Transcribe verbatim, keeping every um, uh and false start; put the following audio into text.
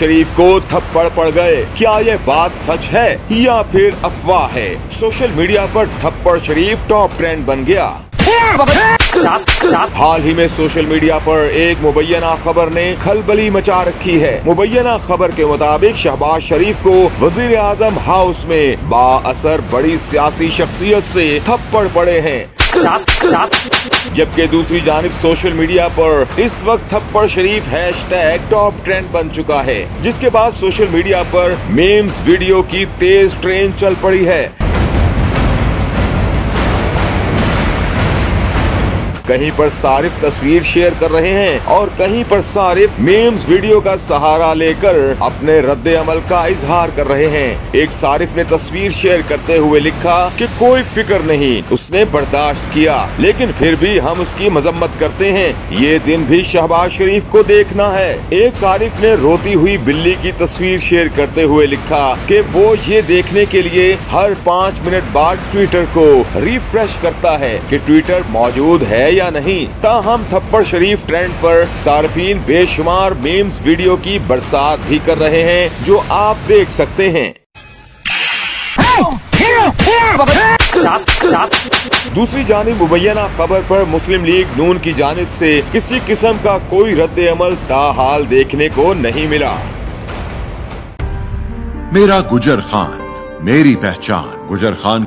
शरीफ को थप्पड़ पड़ गए, क्या ये बात सच है या फिर अफवाह है? सोशल मीडिया पर थप्पड़ शरीफ टॉप ट्रेंड बन गया। हाल ही में सोशल मीडिया पर एक मुबैना खबर ने खलबली मचा रखी है। मुबैना खबर के मुताबिक शहबाज शरीफ को वजीर आजम हाउस में बाअसर बड़ी सियासी शख्सियत से थप्पड़ पड़े हैं, जबकि दूसरी जानिब सोशल मीडिया पर इस वक्त थप्पड़ शरीफ हैशटैग टॉप ट्रेंड बन चुका है, जिसके बाद सोशल मीडिया पर मीम्स वीडियो की तेज ट्रेन चल पड़ी है। कहीं पर सारिफ तस्वीर शेयर कर रहे हैं और कहीं पर सारिफ मीम्स वीडियो का सहारा लेकर अपने रद्द अमल का इजहार कर रहे हैं। एक सारिफ ने तस्वीर शेयर करते हुए लिखा कि कोई फिक्र नहीं, उसने बर्दाश्त किया, लेकिन फिर भी हम उसकी मजम्मत करते हैं। ये दिन भी शहबाज शरीफ को देखना है। एक सारिफ ने रोती हुई बिल्ली की तस्वीर शेयर करते हुए लिखा कि वो ये देखने के लिए हर पाँच मिनट बाद ट्विटर को रिफ्रेश करता है कि ट्विटर मौजूद है या नहीं। ताहम थप्पड़ शरीफ ट्रेंड पर सार्फिन बेशुमार मीम्स वीडियो की बरसात भी कर रहे हैं, जो आप देख सकते हैं। दूसरी जानिब मुबैना खबर पर मुस्लिम लीग नून की जानिब से किसी किस्म का कोई रद्द-ए-अमल ताहाल देखने को नहीं मिला। मेरा गुजर खान, मेरी पहचान। गुजर खान